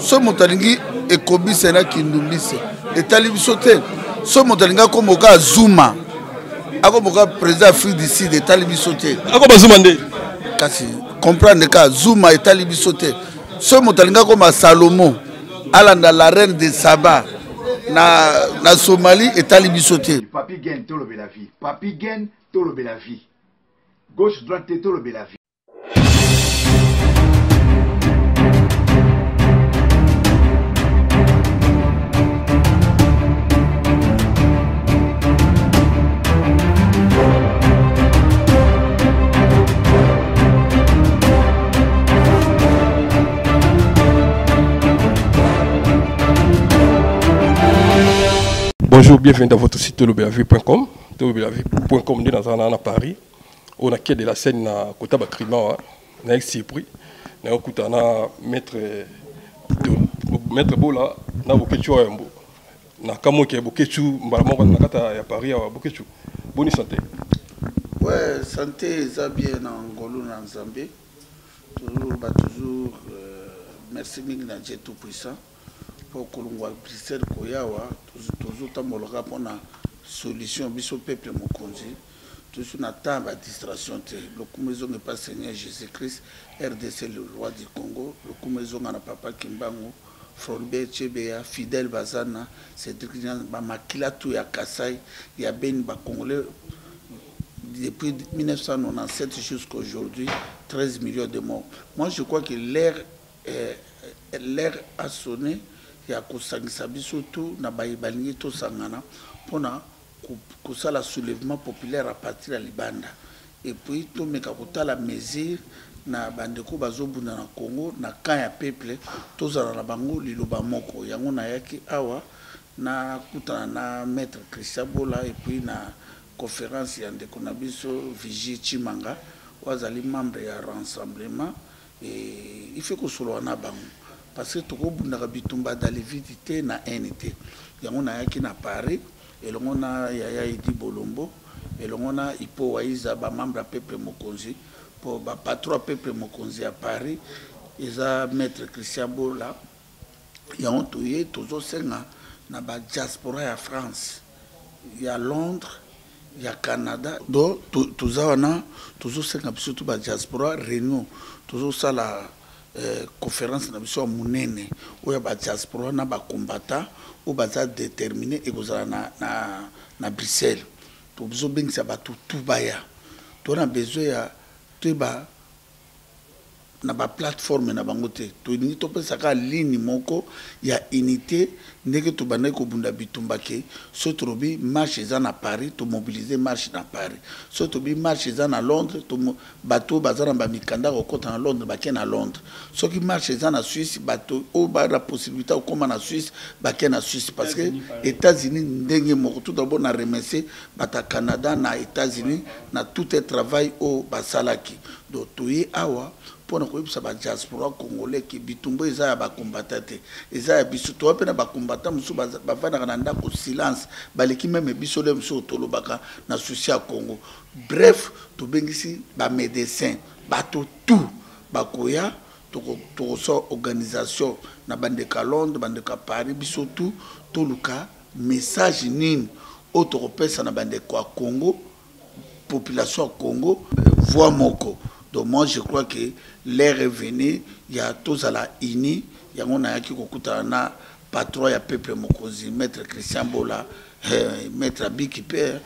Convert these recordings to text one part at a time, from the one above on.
so motalingi ekobisa na kindumbisa etalibiso te so motalinga ko moka zuma ako moka président Afrique du Sud etalibiso te ako bazuma nde kasi comprendre ka zuma etalibiso te so motalinga ko ma Salomon alanda la reine de Saba na Somalie etalibiso te papi gagne Tolobelavie gauche droite Tolobelavie. Bonjour, bienvenue dans votre site tolobelavie.com. Tolobelavie.com, nous sommes à Paris. On a quitté de la scène à côté de Crima, on a excepté, on a écouté maître Bola, on a Boketshu à Yambo, on a Kamo qui est Boketshu, on a Kata à Paris à Boketshu. Bonne santé. Ouais, santé, ça bien en Golo, en Zambie. Toujours, merci Ming Nadje tout puissant. Pour que l'on puisse koyawa toujours tambolera pour la solution biso peuple mokonzi toujours n'attend pas distraction le kumezo n'est pas Seigneur Jésus-Christ RDC le roi du Congo le kumezo n'a papa Kimbango Fronbe Chebea Fidel Bazana c'est dire ba makila tout ya Kasai ya ben ba congolais depuis 1997 jusqu'aujourd'hui 13 millions de morts. Moi je crois que l'air a sonné. Il y a un soulèvement populaire à partir de l'Ibanda. Et puis, tout le monde a la mesure, na bandeko bazobu na Congo, na kan ya peuple, tous à la bango, l'iloba moko, yango na yaki awa, na kuta na maître Christian Bola, et puis na conférence yandeko na biso Vigie Chimanga, wazali membre ya rassemblement, et il faut que solo na bango. Parce que tout le monde a dans l'avidité et dans l'unité. Il y a un qui est à Paris, et on a Yaya Idi Bolombo, et on a Ipo Waïza, membre du peuple Mokonzi, pour le patron du peuple Mokonzi à Paris, et ça, maître Christian Bola, il y a un touillé, toujours 5 ans, dans la diaspora en France, il y a Londres, il y a Canada, donc tout ça, on a toujours 5 ans, surtout la diaspora, Réunion, toujours ça là. Conférence na biso munene oya ba diaspora na ba combattant o baza déterminé et kozala na Bruxelles to biso bengisa bato tout baya to na besoin ya te ba na ba plateforme na bango te to ni to pesa ka ligne moko ya unité ndeke to bana ko bunda bitumba ke so trobi marche za na Paris to mobiliser marche na Paris so trobi marche za na Londres to bato bazana ba mikanda ko kota na Londres ba ke na Londres so ki marche za na Suisse bato o ba la possibilité ko koma na Suisse ba ke na Suisse parce que États-Unis ndenge moko tout d'abord na remercier bata Canada na États-Unis na tout le travail au basalaki do to yi awa pour nous ça va diaspora congolais qui bitumbo eza ba combattant eza ya biso to pena ba combattant musu ba vana na ndako silence baleki même biso le musu tolobaka na souci ya Congo bref to bengisi ba médecin ba to tout ba koya to so organisation na bande ka Londres bande ka Paris biso tout to luka message nini autre pesa na bande ka Congo population Congo voix moko. Donc moi je crois que l'air est venu, il y a tous à la INI, il y a un patron, il y a peuple Mokosi, maître Christian Bola, maître Abikiper,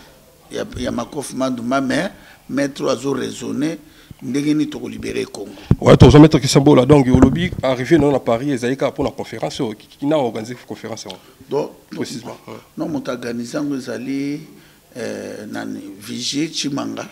il y a Makof Mandou, ma mère, maître Oiseau raisonné, il y a libérer le Congo. Oui, tu as maître Christian Bola, donc au lobby, arrivé à Paris, il y a pour la conférence, qui n'a organisé la conférence. Donc, précisément. Non, on a organisé, nous allons Vigie Chimanga.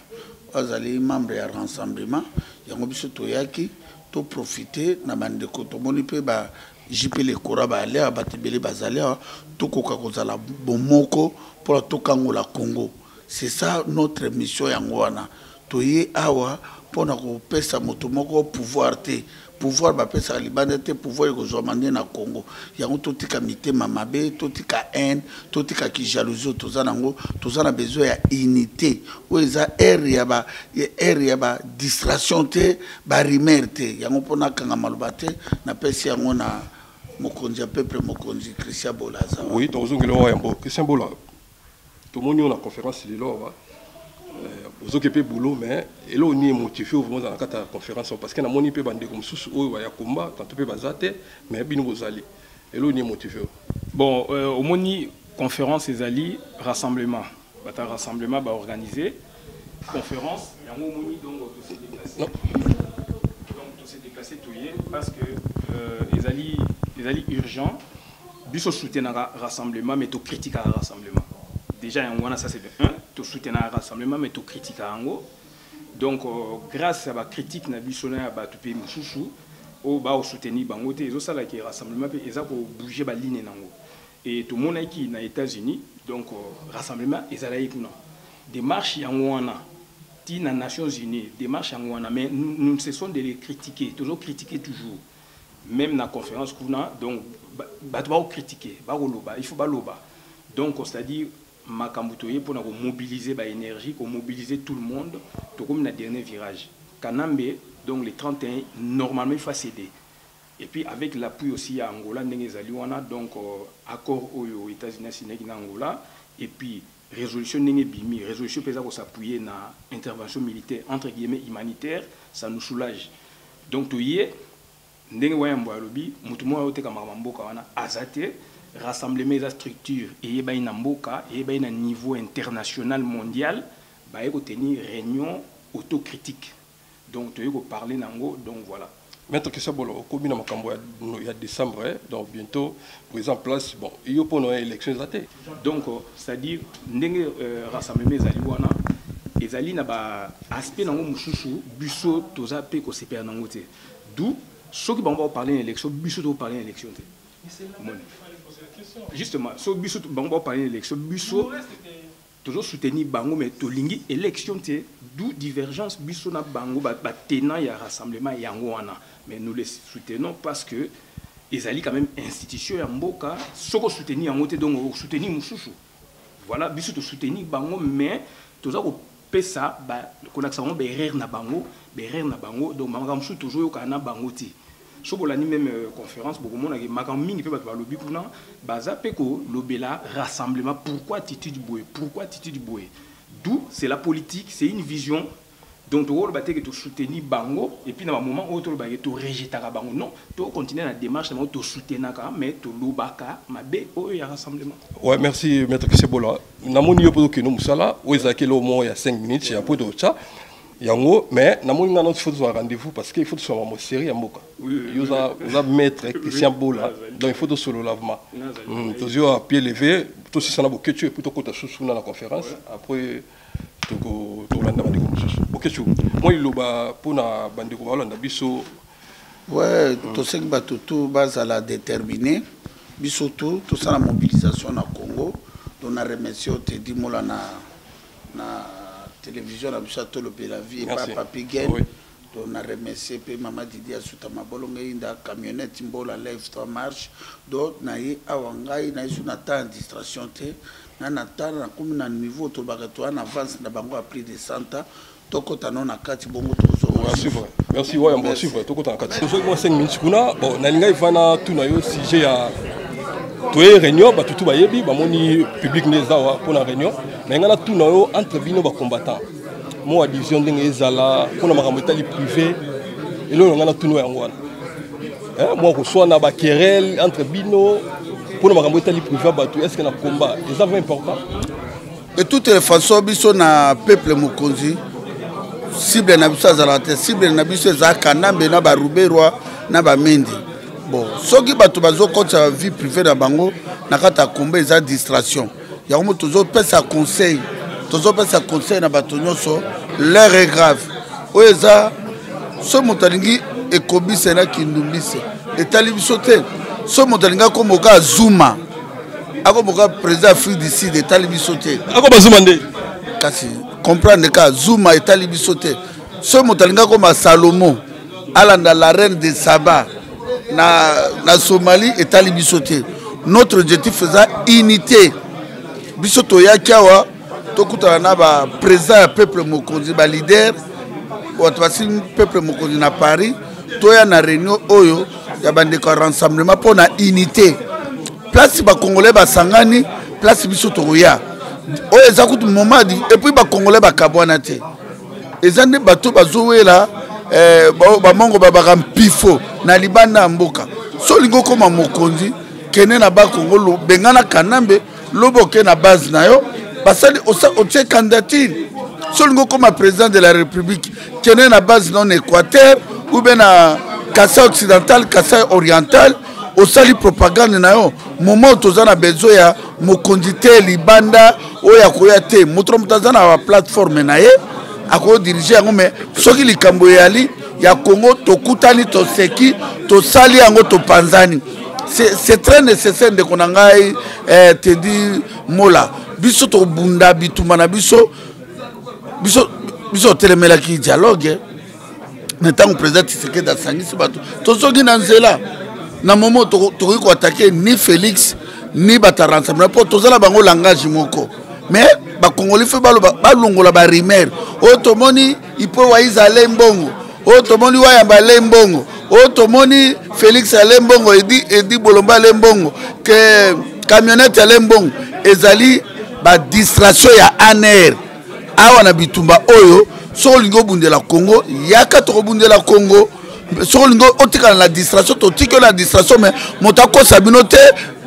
Nous allons membres à rassemblement, il y a un peu toyaki, tout profiter, na bande koto monipe ba jipe le koraba aller à batibele bazalia, tout koka kozala bomoko pour tout kango la Congo. C'est ça notre mission yangwana. Toyé awa pour na ko pesa moto moko pouvoir te, pouvoir ba pesa libande te pouvoir ko jomande na Congo. Il y a un tout tika mité mamabe, tout tika haine, tout tika ki jalousie tozana ngo, tozana besoin ya unité. Oza area ba distraction te ba rimer te yango pona kanga malobate na pesi yango na Mokonzi à peu près Mokonzi Christian Bolaza. Oui, dans ce que Christian Bolaza. Tout le monde a la conférence de l'or. Vous occupez boulot, mais là on est motivé au moment de la conférence parce que na moni peut bander comme sous ou ya combat quand tu peux bazate mais bien vous allez. Là on est motivé. Bon, au moni conférence les alliés rassemblement, bata rassemblement ba organiser conférence yango moni donc tous se déplacer. Donc tous se déplacer toyer parce que les alliés urgents biso soutenir rassemblement mais tout critique à rassemblement. Déjà yango wana ça c'est bien. Tout soutenir le rassemblement, mais tout critiquer en haut. Donc, grâce à la critique, nous avons tout pays Moussoussou, nous avons soutenu le rassemblement, et nous avons bougé la ligne en haut. Et tout le monde qui est aux États-Unis, donc le rassemblement, ils allaient pour nous. Des marches en haut, qui dans les Nations Unies, des marches en haut, mais nous cessons de les critiquer, toujours critiquer, toujours. Même dans la conférence qu'on a, donc, nous allons critiquer, il faut pas l'oba. Donc, c'est-à-dire, Makambutoye pour mobiliser l'énergie, pour mobiliser tout le monde, tout comme dans le dernier virage. Kanambe, donc les 31, normalement il faut céder. Et puis avec l'appui aussi à Angola, donc accord aux États-Unis à Angola, et puis résolution pesa pour s'appuyer dans l'intervention militaire, entre guillemets humanitaire, ça nous soulage. Donc tout y est, nous avons azaté. Rassembler mes structures et bien un mboka et bien un niveau international mondial, bah il faut tenir réunion autocritique. Donc tu veux parler nango, donc voilà. Maintenant que ça bon, au combien de cambois il y a décembre, donc bientôt prise en place. Bon, il y a pour nos élections athées. Donc c'est à dire n'engue rassembler mes aliwana, les ali n'a pas aspect nango mususu busso toza pe ko sepe nango te. D'où ceux qui vont parler d'élection, busso doit parler d'élection te. Justement, ce biso bango parler d'élection, biso toujours soutenir bango mais tolingi élection té d'où divergence biso na bango ba tenant ya rassemblement yango wana mais nous les soutenons parce que ils allient quand même institution ya mboka soko soutenir yango té donc soutenir mususu voilà biso to soutenir bango mais toujours ko pesa ba connexion ba erreur na bango donc mangam sou toujours yo kana bango té. Si vous avez même conférence, vous avez une minute pour le lobby. Vous rassemblement. Pourquoi attitude bouée? D'où c'est la politique, c'est une vision. Donc, vous avez soutenu Bango et puis dans un moment, vous avez rejeté Bango. Non, vous continuez la démarche, vous avez soutenu mais vous avez le rassemblement. Oui, merci, Maître Kisebola. Nous avons dit que nous avons 5 minutes et après, Yango, mais nous avons un rendez-vous parce qu'il faut que nous sérieux. Nous avons maître Christian Bola, donc il faut que nous lavement. Nous avons pied levé, tout ce que tu es plutôt que tu la conférence. Après, tu as un rendez-vous. Moi, il a pour la bande de Gouala, on a biso. Ouais, tout ce que tout a déterminé, surtout tout ça la mobilisation au Congo. Donc, on a remercié, te dit, moi, na télévision à Tolobelavie et Papa Pigen. On a remercié Maman Didia Soutamabolonga, la camionnette, Mbola lève 3 marches. Donc, on a eu un temps de distraction. On a eu un niveau de avance, on a eu plus de 100 ans. Merci, on a eu 5 minutes. On a eu toye réunion ba tutu ba yebi ba moni public nezawa pona réunion na ngana tout na yo entre bino ba combattant mo division ndenge ezala pona makambo etali privé et lo ngana tout no yango wana mo ko sona ba querelle entre bino pona makambo etali privé ba tout est-ce que na combat les avons important et toutes les façons biso na peuple mokonzi cible na biso azalate cible na biso za kanambe na ba ruberwa na ba mendi. Bon, ceux qui battent contre la vie privée de Bango, n'a qu'à combattre les distractions. Il y a toujours pas ça conseil, n'a pas toujours. L'heure est grave. Oeza, ce montalingi est combi c'est là qui nous mise. Et talib sauté, ce montalinga comme au gars Zuma, avant mon gars président Afrique d'ici, des talib sauté. Avant pas Zuma né. Kasi comprendre le cas Zuma et talib sauté. Ce montalinga comme à Salomon, allant la reine de Saba. La Somalie est à l'Ibissoté. Notre objectif faisait unité. Bissoto Yakawa, Tokutanaba, présent à peuple Mokondi, leader, ou à Toassin, peuple Mokondi à Paris, Toya na réunion Oyo, Il y a un rassemblement pour la unité. Place ba Congolais ba Sangani, place biso Toroya. Oh, ils ont moment et puis ba Congolais ba Kabouanate. Ils ont des bateaux ba Zoé là, ba Mango ba Baram Pifo, na Libanda Mboka. Solingo comme Mokondi, Kene na ba Congolo, Bengana Kanambe, Loboke na base na yo, basali osa otie candidatine. Solingo comme président de la République, Kene na base non Équateur ou bien na Kassai occidental, Kassai oriental. Au sali propagande na yo moment tozana bezo ya mokondité libanda oya koyate motrom tozana ba plateforme na ye akoko diriger ngo mais soki likambo yali ya Congo to kutani to seki to sali yango to panzani c'est très nécessaire de konangai te dit mola biso to bunda bituma na biso biso telemela ki dialogue mais tant président Tshisekedi da sanisi bato to soki na nzela. Dans le moment où tu as attaqué ni Félix, ni Bataran, tu as un langage. Mais les Congolais font des rimes. Ils peuvent aller mbongo. Félix aller mbongo. Edi Bolomba aller mbongo. Que camionnette aller mbongo. Ils allaient distraction à Aner. Awa na bitumba oyo. Solingo bundela Congo. Yaka toro bundela Congo. Sur le on la distraction, la distraction, mais Montako Sabinote,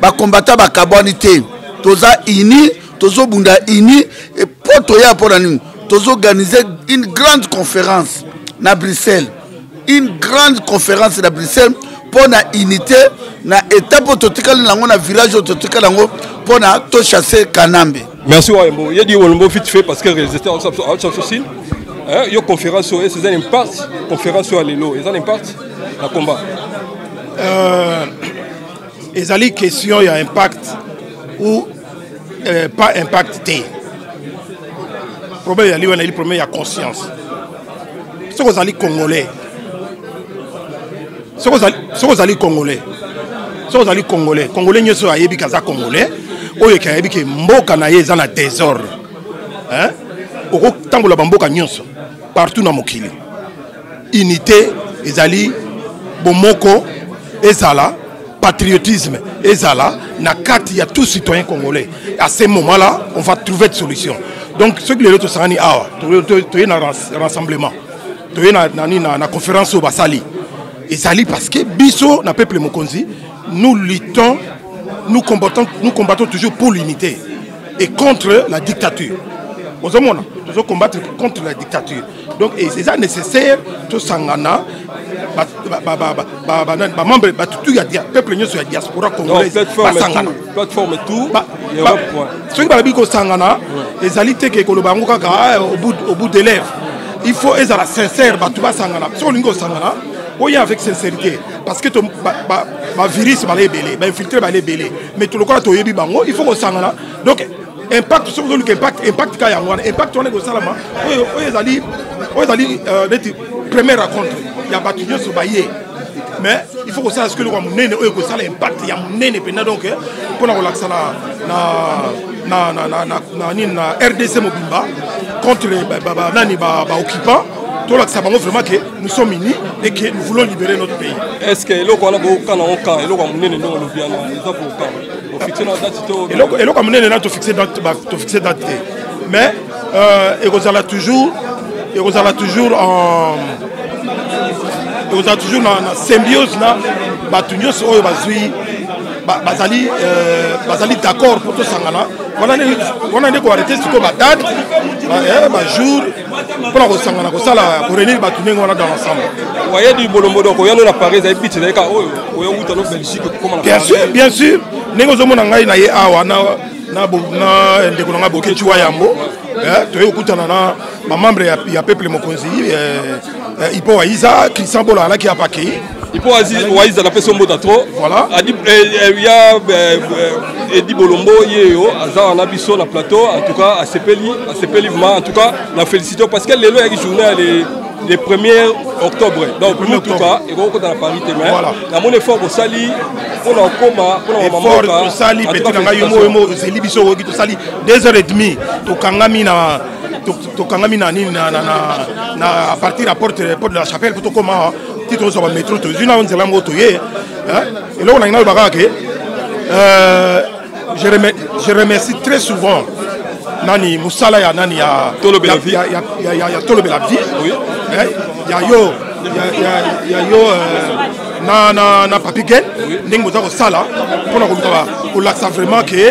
va combattre la carbonité. Toza ini, tozo bunda ini, et Portoya pour nous. Tozo organisé une grande conférence à Bruxelles. Une grande conférence à Bruxelles pour la unité, na étape autotique, na village autotique, pour na to chasser Kanambe. Merci Wambo. Il y a dit Wambo vite fait parce que les états ont souci. Il y a une conférence, c'est une partie, conférence à l'élo, ils ont une partie, la combat. Ils ont une question, il y a impact ou pas impact. Le problème, il y a conscience. Ce que vous allez congolais, congolais, nous sommes à congolais, ou les Congolais qui sont en désordre. Hein? Partout dans Mokili. Unité, ezali, bomoko, ezala, patriotisme, ezala, na carte, il y a tous citoyens congolais. À ce moment-là, on va trouver des solutions. Donc, ceux qui les autres sont dit, ah, tu es dans un rassemblement, tu es dans une conférence au Basali. Ezali parce que, biso, na peuple Mokonzi, nous luttons, nous combattons toujours pour l'unité et contre la dictature. Nous allons combattre contre la dictature. Donc, c'est nécessaire que Sangana, membres, tout le peuple de la diaspora congolaise, plateforme tout, ceux qui ont dit Sangana, les alités qui ont au bout des lèvres, il faut être sincère, tout va Sangana. Si on est Sangana, on est avec sincérité. Parce que le virus va les belé, infiltré va les belé. Mais tout le monde, il faut qu'on Sangana. Donc, impact sur le impact Kayanguan, impact on est au Salama, première rencontre, il y a battu sur Baye. Mais il faut que ça soit l'impact, il y a un nez, donc pour la relaxer la RDC Mobimba contre les occupants, tout ça va vraiment que nous sommes unis et que nous voulons libérer notre pays. Est-ce que l'eau qu'on a beaucoup quand on camp, l'eau qu'on a mené dans le bien, nous avons et donc, on fixé date. Mais, il y a toujours une symbiose, basali d'accord pour tout Sangana. On a dit qu'on arrêtait sur la date, le jour, pour Sangana, pour réunir dans l'ensemble. Vous voyez du Bolombo, il y a l'appareil, il y a des pizzas, bien sûr. Na Boketshu yambo toye okutana na ba membre ya peuple mokonzi ipo aiza Christian Bola là qui a paqué ipo aiza la personne mota trop voilà il y a Edi Bolombo yeo azar na biso na plateau en tout cas à Sepeli en tout cas la félicite parce que lelo ya journée les 1er octobre. Donc, en tout cas, il y a dans la parité. Dans mon effort, au Sali, on a un combat, on a un effort au Sali, petit on Sali, 2h30, à partir de la porte de la chapelle, titre sur le métro, toujours là on s'est l'embouteillé. Et là on a une albarque. Je remercie très souvent Nani Moussala, ya Nani ya Tolobelavie, ya Tolobelavie, oui, ya yo na Papigen, n'engo ça au Sala, pour la combattre, pour l'accès vraiment que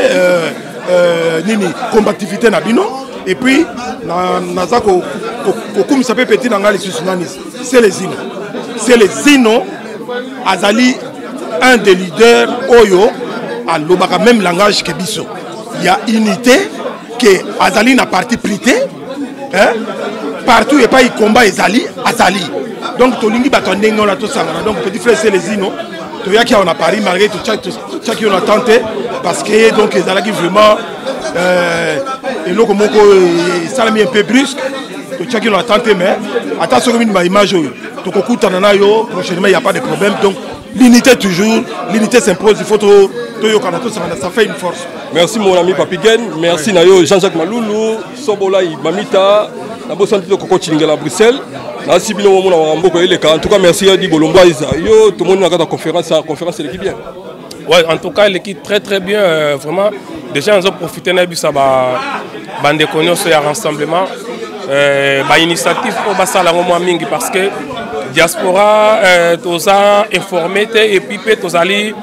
nini combativité na bino, et puis na ça comme ça peut petit dans les Sunanis, c'est les Zino, Azali un des leaders Oyo. Alors, même langage que biso. Il y a unité que Azali n'a parti prité. Partout et pas il combat Azali. Donc tolingi batonde ngona to sangana. Donc petit frère c'est les Zino. To ya qui on a Paris malgré tout ça qui on a tenté parce que donc Azali vraiment et loko moko salami un peu brusque. Tout ça qui on a tenté mais attention comme une image to kokuta nana yo prochainement il n'y a pas de problème donc l'unité toujours, l'unité s'impose, il faut trop. Ça fait une force. Merci mon ami Papigen, merci oui. Jean-Jacques Maloulou, Sobola Mamita, Nabo Santito Koko Chingela Bruxelles, Nasibino Momo Eleka. En tout cas, merci à Di Bolomba Isayo, tout le monde a la conférence l'équipe bien. Ouais, en tout cas, l'équipe très bien, vraiment. Déjà, nous avons profité de ce rassemblement. Initiative pour Bassala Mingi parce que diaspora, tous a informé et puis tous allés.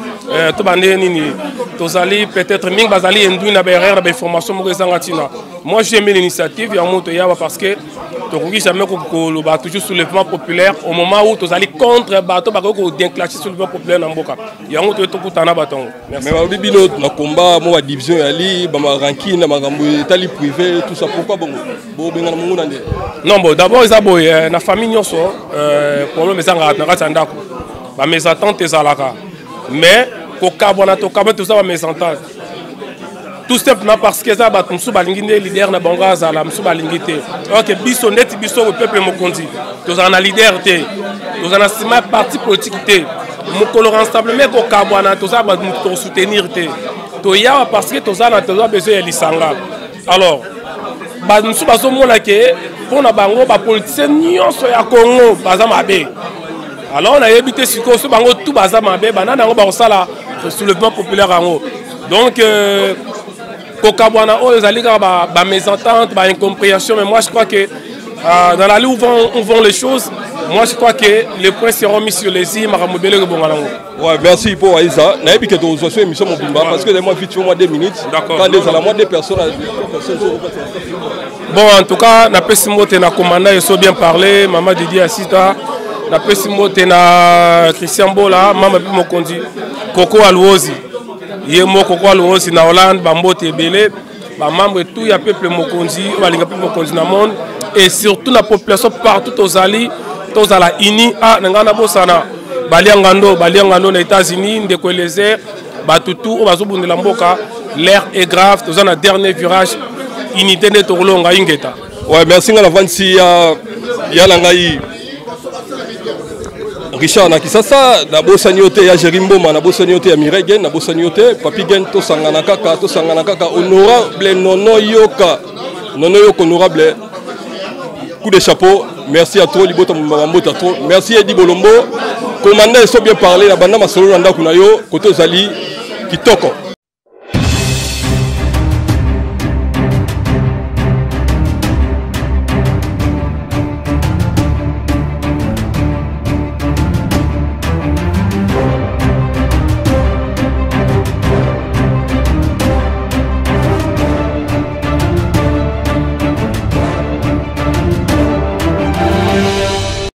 Peut-être Ming Bazali Ndou Naberère d'informations Mourizangatina. Moi j'ai aimé l'initiative à Montoyaba parce que Tokuki jamais toujours soulèvement populaire au moment où Tozali contre Bato Bagoko déclenché soulèvement populaire dans Boka. Il y a un autre Tokutana Baton. Merci. Mais Bino, le combat, moi, division Ali, Bama Rankine, Magambu, Tali privé, tout ça, pourquoi bon? Non, bon, d'abord, ils ont la famille, pour nous, mes attentes, mais tout ça va me sentir. Tout simplement parce que ça va être un leader na Bonga Zala, alors que biso net biso le peuple mokondi. Tous en a leader té. Tous en a sima parti politique té. Mokolo ensemble mais kokabwana tous ça va nous soutenir té. To ya parce que tous en a besoin de lisanga. Alors ba nous baso mona ke pour na bango ba politicien nyonso ya Congo baza mabe. Alors on a évité ce qu'on se bango tout bazama be banana ngo ba sala soulèvement populaire en haut. Donc Kokabwana ils allaient par mésentente, par incompréhension, mais moi je crois que dans la ligne où vont les choses, moi je crois que les points seront mis sur les îles Maramobele Bongalango. Ouais, merci pour Aïssa. N'ayez que vous soyez émission Mobimba parce que les mois vite sur moi 2 minutes. D'accord. Quand des à la moitié des personnes. Bon, en tout cas, na pesimote na commanda ils sont bien parlé, maman Didier Assita. Na pesimote na Christian Bola, maman Mokondi, Coco Alouozi. Il y a aussi en Hollande, tout le peuple mokondi dans le monde et surtout la population partout aux Alliés, tous à la INI, à Nanganabosana, Baliangando, les États-Unis, Ndekolese, Batutu, Obazoubou de la Mboka, l'air est grave, tous à dernier virage, unité de Torolong à Ingeta. Ouais, merci à la Vansi, à Langaï. Richard Nakisasa, na bosanyote ya Jerimbo, na bosanyote ya Miregen, na bosanyote Papigen to sanganakaka honorable nono yoka honorable coup de chapeau. Merci à toi libota mbamboto to. Merci Edi Bolombo. Commandant so bien parlé la banda masolo na ndaku na yo koto zali kitoko.